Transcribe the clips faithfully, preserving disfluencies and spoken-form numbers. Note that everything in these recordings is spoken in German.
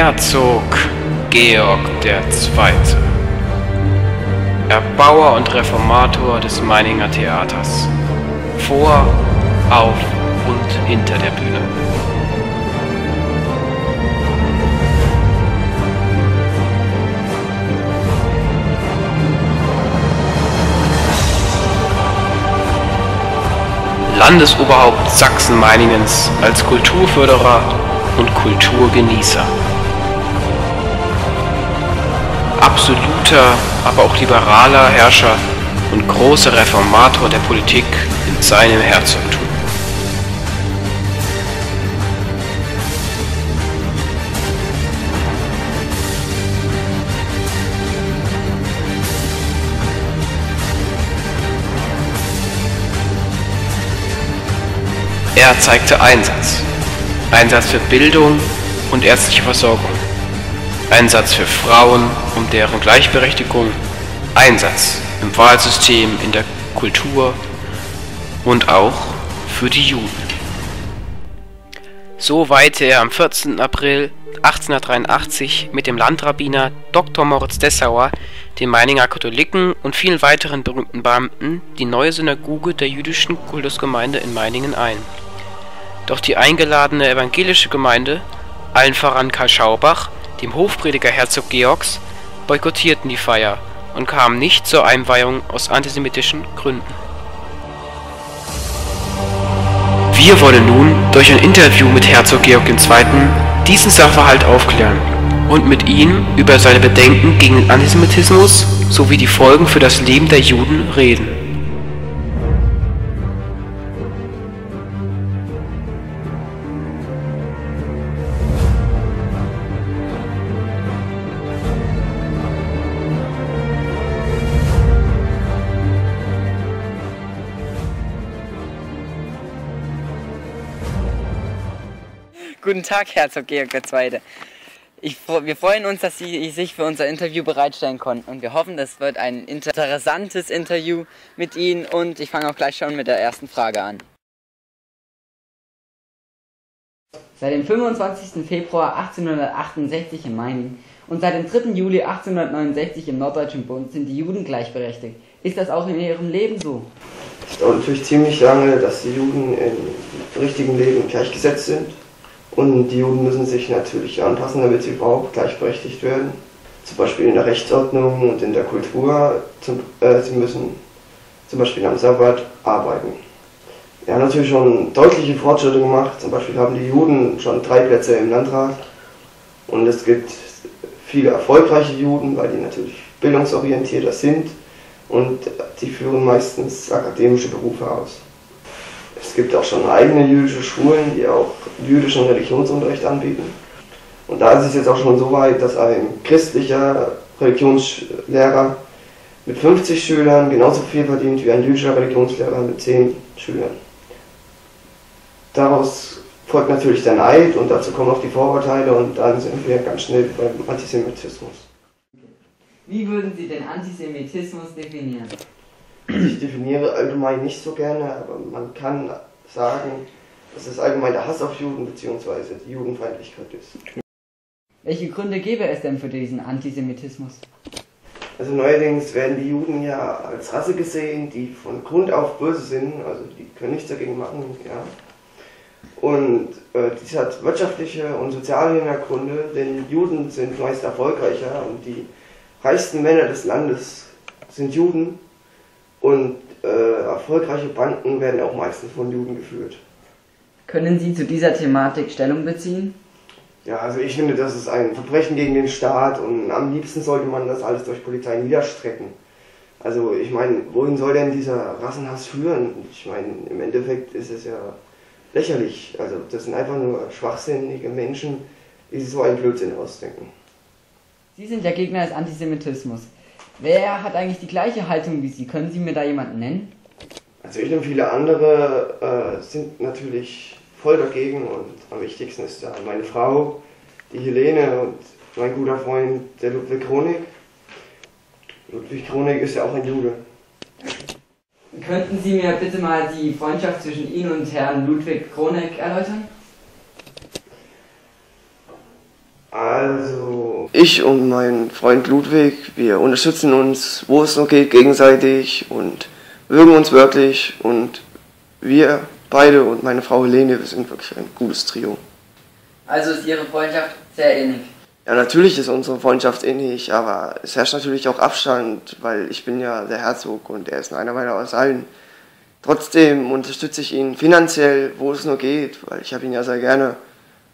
Herzog Georg der Zweite. Erbauer und Reformator des Meininger Theaters. Vor, auf und hinter der Bühne. Landesoberhaupt Sachsen-Meiningens als Kulturförderer und Kulturgenießer. Absoluter, aber auch liberaler Herrscher und großer Reformator der Politik in seinem Herzogtum. Er zeigte Einsatz. Einsatz für Bildung und ärztliche Versorgung. Einsatz für Frauen um deren Gleichberechtigung. Einsatz im Wahlsystem, in der Kultur und auch für die Juden. So weihte er am vierzehnten April achtzehnhundertdreiundachtzig mit dem Landrabbiner Doktor Moritz Dessauer, den Meininger Katholiken und vielen weiteren berühmten Beamten die neue Synagoge der jüdischen Kultusgemeinde in Meiningen ein. Doch die eingeladene evangelische Gemeinde, allen voran Karl Schaubach, dem Hofprediger Herzog Georgs, boykottierten die Feier und kamen nicht zur Einweihung aus antisemitischen Gründen. Wir wollen nun durch ein Interview mit Herzog Georg der Zweite diesen Sachverhalt aufklären und mit ihm über seine Bedenken gegen den Antisemitismus sowie die Folgen für das Leben der Juden reden. Guten Tag, Herzog Georg der Zweite. Ich, wir freuen uns, dass Sie sich für unser Interview bereitstellen konnten und wir hoffen, das wird ein interessantes Interview mit Ihnen und ich fange auch gleich schon mit der ersten Frage an. Seit dem fünfundzwanzigsten Februar achtzehnhundertachtundsechzig in Meiningen und seit dem dritten Juli achtzehnhundertneunundsechzig im Norddeutschen Bund sind die Juden gleichberechtigt. Ist das auch in Ihrem Leben so? Es dauert natürlich ziemlich lange, dass die Juden im richtigen Leben gleichgesetzt sind. Und die Juden müssen sich natürlich anpassen, damit sie überhaupt gleichberechtigt werden. Zum Beispiel in der Rechtsordnung und in der Kultur. Zum, äh, sie müssen zum Beispiel am Sabbat arbeiten. Wir haben natürlich schon deutliche Fortschritte gemacht. Zum Beispiel haben die Juden schon drei Plätze im Landrat. Und es gibt viele erfolgreiche Juden, weil die natürlich bildungsorientierter sind. Und die führen meistens akademische Berufe aus. Es gibt auch schon eigene jüdische Schulen, die auch jüdischen Religionsunterricht anbieten. Und da ist es jetzt auch schon so weit, dass ein christlicher Religionslehrer mit fünfzig Schülern genauso viel verdient wie ein jüdischer Religionslehrer mit zehn Schülern. Daraus folgt natürlich der Neid und dazu kommen auch die Vorurteile und dann sind wir ganz schnell beim Antisemitismus. Wie würden Sie den Antisemitismus definieren? Ich definiere allgemein nicht so gerne, aber man kann sagen, dass es allgemein der Hass auf Juden bzw. die Judenfeindlichkeit ist. Welche Gründe gäbe es denn für diesen Antisemitismus? Also neuerdings werden die Juden ja als Rasse gesehen, die von Grund auf böse sind, also die können nichts dagegen machen, ja. Und äh, dies hat wirtschaftliche und soziale Hintergründe, denn Juden sind meist erfolgreicher und die reichsten Männer des Landes sind Juden. Und äh, erfolgreiche Banken werden auch meistens von Juden geführt. Können Sie zu dieser Thematik Stellung beziehen? Ja, also ich finde, das ist ein Verbrechen gegen den Staat und am liebsten sollte man das alles durch Polizei niederstrecken. Also ich meine, wohin soll denn dieser Rassenhass führen? Ich meine, im Endeffekt ist es ja lächerlich. Also das sind einfach nur schwachsinnige Menschen, die sich so einen Blödsinn ausdenken. Sie sind der Gegner des Antisemitismus. Wer hat eigentlich die gleiche Haltung wie Sie? Können Sie mir da jemanden nennen? Also ich und viele andere äh, sind natürlich voll dagegen und am wichtigsten ist da meine Frau, die Helene und mein guter Freund, der Ludwig Chronegk. Ludwig Chronegk ist ja auch ein Jude. Könnten Sie mir bitte mal die Freundschaft zwischen Ihnen und Herrn Ludwig Chronegk erläutern? Also ich und mein Freund Ludwig, wir unterstützen uns, wo es noch geht, gegenseitig und mögen uns wirklich. Und wir beide und meine Frau Helene, wir sind wirklich ein gutes Trio. Also ist Ihre Freundschaft sehr ähnlich? Ja, natürlich ist unsere Freundschaft ähnlich, aber es herrscht natürlich auch Abstand, weil ich bin ja der Herzog und er ist einer meiner Vasallen. Trotzdem unterstütze ich ihn finanziell, wo es nur geht, weil ich habe ihn ja sehr gerne.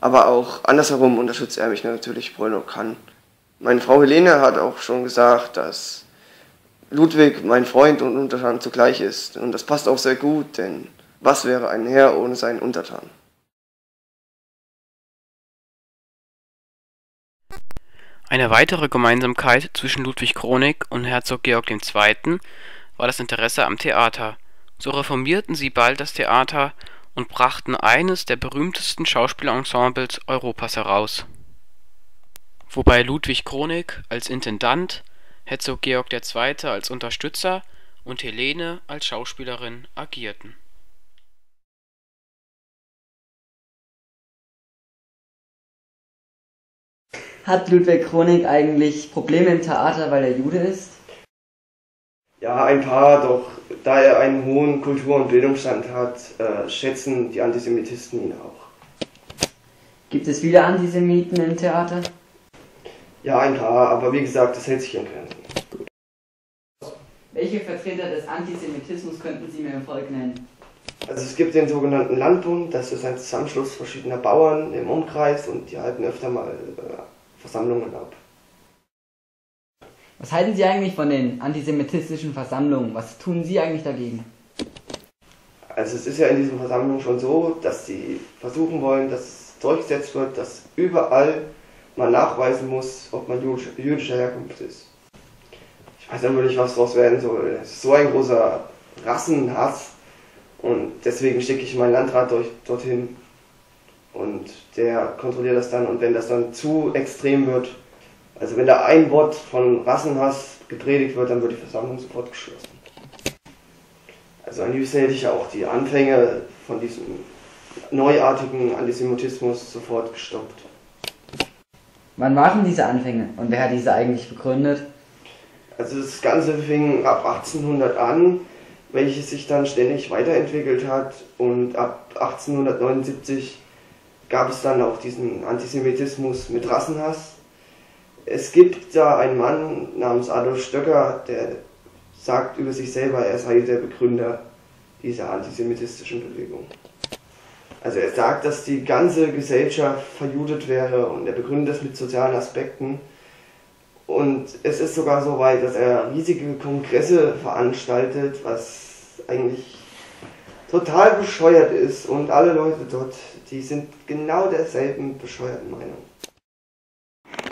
Aber auch andersherum unterstützt er mich natürlich, wo er nur kann. Meine Frau Helene hat auch schon gesagt, dass Ludwig mein Freund und Untertan zugleich ist. Und das passt auch sehr gut, denn was wäre ein Herr ohne seinen Untertan? Eine weitere Gemeinsamkeit zwischen Ludwig Chronegk und Herzog Georg der Zweite war das Interesse am Theater. So reformierten sie bald das Theater und brachten eines der berühmtesten Schauspielensembles Europas heraus. Wobei Ludwig Chronegk als Intendant, Herzog Georg der Zweite als Unterstützer und Helene als Schauspielerin agierten. Hat Ludwig Chronegk eigentlich Probleme im Theater, weil er Jude ist? Ja, ein paar, doch da er einen hohen Kultur- und Bildungsstand hat, äh, schätzen die Antisemitisten ihn auch. Gibt es viele Antisemiten im Theater? Ja, ein paar, aber wie gesagt, das hält sich in Grenzen. Welche Vertreter des Antisemitismus könnten Sie mir im Volk nennen? Also es gibt den sogenannten Landbund, das ist ein Zusammenschluss verschiedener Bauern im Umkreis und die halten öfter mal äh, Versammlungen ab. Was halten Sie eigentlich von den antisemitistischen Versammlungen? Was tun Sie eigentlich dagegen? Also es ist ja in diesen Versammlungen schon so, dass sie versuchen wollen, dass es durchgesetzt wird, dass überall man nachweisen muss, ob man jüdischer Herkunft ist. Ich weiß aber nicht, was daraus werden soll. Es ist so ein großer Rassenhass und deswegen schicke ich meinen Landrat durch, dorthin und der kontrolliert das dann und wenn das dann zu extrem wird, also wenn da ein Wort von Rassenhass gepredigt wird, dann wird die Versammlung sofort geschlossen. Also am liebsten hätte ich auch die Anfänge von diesem neuartigen Antisemitismus sofort gestoppt. Wann waren diese Anfänge und wer hat diese eigentlich begründet? Also das Ganze fing ab achtzehnhundert an, welches sich dann ständig weiterentwickelt hat und ab achtzehnhundertneunundsiebzig gab es dann auch diesen Antisemitismus mit Rassenhass. Es gibt da einen Mann namens Adolf Stöcker, der sagt über sich selber, er sei der Begründer dieser antisemitistischen Bewegung. Also er sagt, dass die ganze Gesellschaft verjudet wäre und er begründet das mit sozialen Aspekten. Und es ist sogar so weit, dass er riesige Kongresse veranstaltet, was eigentlich total bescheuert ist und alle Leute dort, die sind genau derselben bescheuerten Meinung.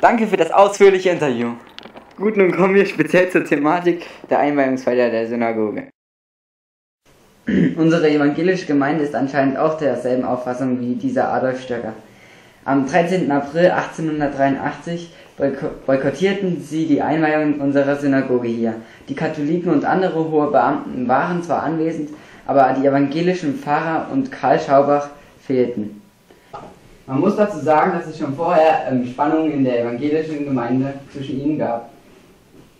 Danke für das ausführliche Interview. Gut, nun kommen wir speziell zur Thematik der Einweihungsfeier der Synagoge. Unsere evangelische Gemeinde ist anscheinend auch derselben Auffassung wie dieser Adolf Stöcker. Am dreizehnten April achtzehnhundertdreiundachtzig boykottierten sie die Einweihung unserer Synagoge hier. Die Katholiken und andere hohe Beamten waren zwar anwesend, aber die evangelischen Pfarrer und Karl Schaubach fehlten. Man muss dazu sagen, dass es schon vorher ähm, Spannungen in der evangelischen Gemeinde zwischen ihnen gab.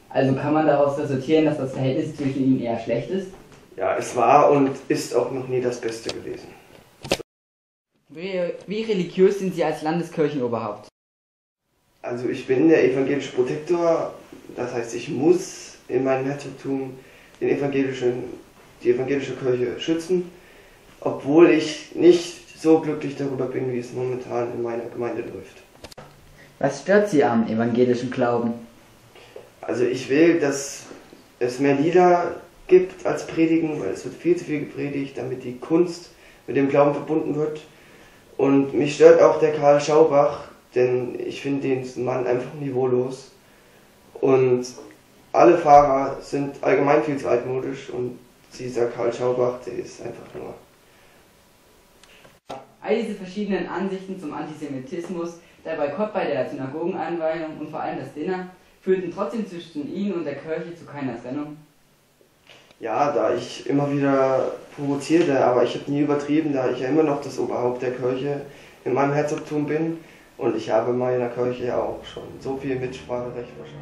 Also kann man daraus resultieren, dass das Verhältnis zwischen ihnen eher schlecht ist? Ja, es war und ist auch noch nie das Beste gewesen. Wie, wie religiös sind Sie als Landeskirchenoberhaupt? Also ich bin der evangelische Protektor, das heißt ich muss in meinem Herzogtum den evangelischen, die evangelische Kirche schützen, obwohl ich nicht so glücklich darüber bin, wie es momentan in meiner Gemeinde läuft. Was stört Sie am evangelischen Glauben? Also ich will, dass es mehr Lieder gibt als Predigen, weil es wird viel zu viel gepredigt, damit die Kunst mit dem Glauben verbunden wird. Und mich stört auch der Karl Schaubach, denn ich finde den Mann einfach niveaulos. Und alle Pfarrer sind allgemein viel zu altmodisch und dieser Karl Schaubach, der ist einfach nur... All diese verschiedenen Ansichten zum Antisemitismus, der Boykott bei der Synagogeneinweihung und vor allem das Dinner, führten trotzdem zwischen ihnen und der Kirche zu keiner Trennung. Ja, da ich immer wieder provozierte, aber ich habe nie übertrieben, da ich ja immer noch das Oberhaupt der Kirche in meinem Herzogtum bin Und ich habe meiner Kirche ja auch schon so viel Mitspracherecht verschafft.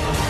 You